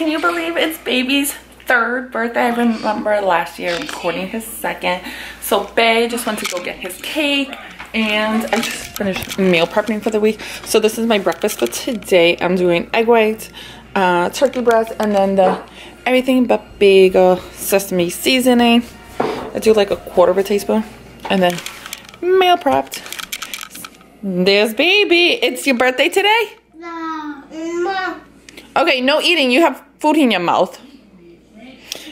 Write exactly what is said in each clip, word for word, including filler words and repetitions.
Can you believe it's baby's third birthday? I remember last year recording his second. So Bae just went to go get his cake, and I just finished meal prepping for the week. So this is my breakfast for today. I'm doing egg whites, uh, turkey breast, and then the everything but bagel sesame seasoning. I do like a quarter of a teaspoon, and then meal prepped. There's baby. It's your birthday today? No. Okay, no eating. You have food in your mouth.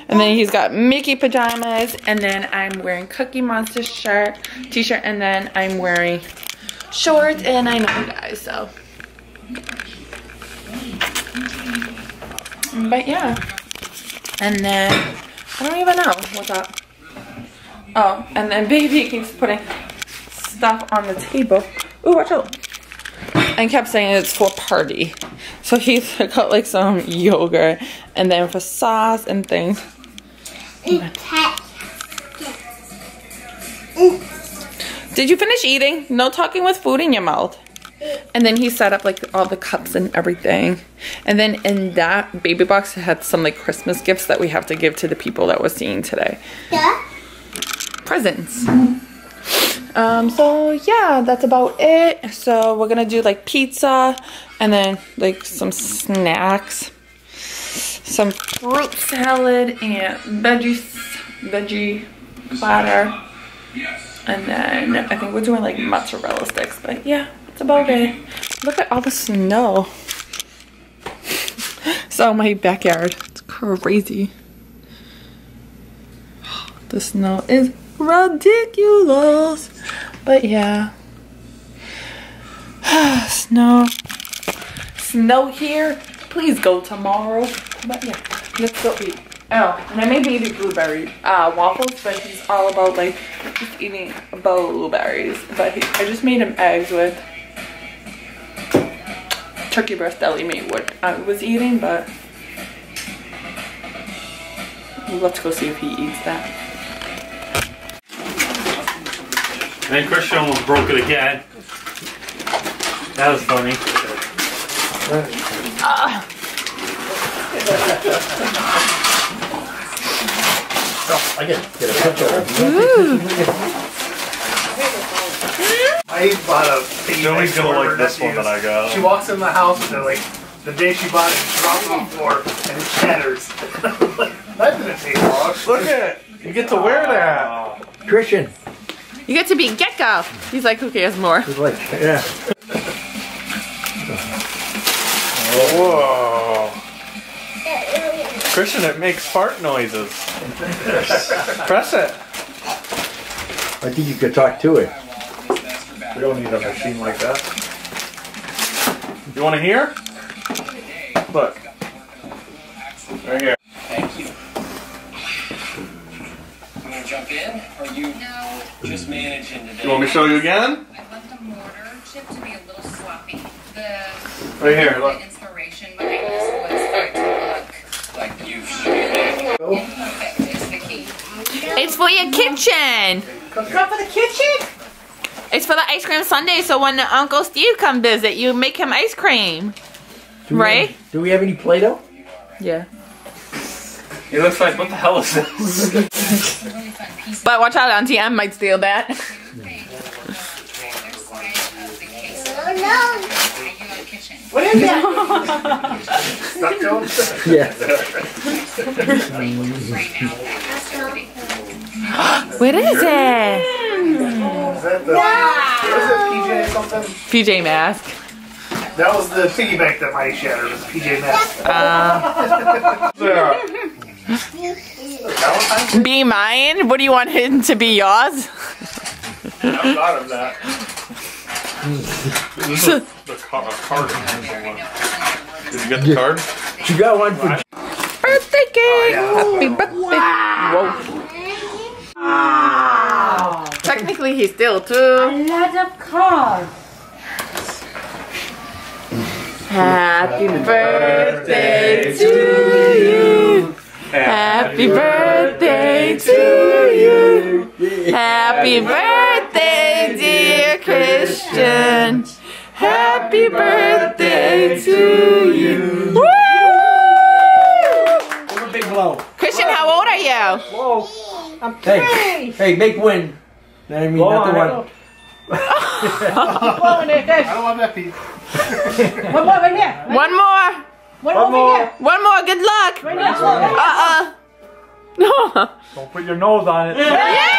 And then he's got Mickey pajamas, and then I'm wearing Cookie Monster shirt, t-shirt, and then I'm wearing shorts, and I know you guys, so. But yeah. And then, I don't even know what's up. Oh, and then baby keeps putting stuff on the table. Ooh, watch out. And kept saying it's for party. So he got like some yogurt, and then for sauce and things. Did you finish eating? No talking with food in your mouth. And then he set up like all the cups and everything. And then in that baby box had some like Christmas gifts that we have to give to the people that we're seeing today. Yeah. Presents. Um, so yeah, that's about it. So we're gonna do like pizza, and then like some snacks, some fruit salad, and veggies, veggie platter, and then I think we're doing like mozzarella sticks. But yeah, that's about it. Look at all the snow. So my backyard, it's crazy. The snow is ridiculous. But yeah, snow, snow here. Please go tomorrow. But yeah, let's go eat. Oh, and I made him eat blueberry uh, waffles, but he's all about like just eating blueberries. But he, I just made him eggs with turkey breast deli meat. What I was eating, but let's go see if he eats that. And Christian almost broke it again. That was funny. Uh. Again, get a picture. I bought a. Joey's gonna like this nephews. One that I got. She walks in the house and they're like, the day she bought it, she drops on the floor and it shatters. That didn't take long. Look at it. You get to wear that, Christian. You get to be Gecko. He's like, who cares more? He's like, yeah. Whoa. Christian, it makes fart noises. Press it. I think you could talk to it. We don't need a machine like that. You want to hear? Look. Right here. Thank you. I'm going to jump in. Are you? No. Just managing today. You want me to show you again? I left the mortar chip to be a little sloppy. The right here, look. The inspiration behind this was to look like you've shaken. Imperfect is the key. It's for your kitchen. It's not for the kitchen? It's for the ice cream sundae, so when Uncle Steve come visit, you make him ice cream. Do right? Have, do we have any Play-Doh? Yeah. It looks like, what the hell is this? But watch out, Auntie M might steal that. What is that? Yeah. What is it? Is that the, no. What is it, P J something? P J mask. That was the piggyback that might shatter. It was P J mask. Uh, yeah. Be mine? What do you want him to be yours? I thought of that. This is a, a card. Did you get the card? You got one for birthday cake! Oh, yeah. Happy birthday! Wow. Whoa. Wow. Technically, he's still two. A lot of cards. Happy, Happy birthday, birthday to you! Happy birthday to you. Happy birthday, dear Christian. Happy birthday to you. Woo! I'm hey, hey, make win. I mean, blow not on, the one. on it, I don't want that piece. One more right here. Right? One more. One, one more. Here. One more. Good luck. Right uh uh. No. Don't put your nose on it. Yeah. Yeah.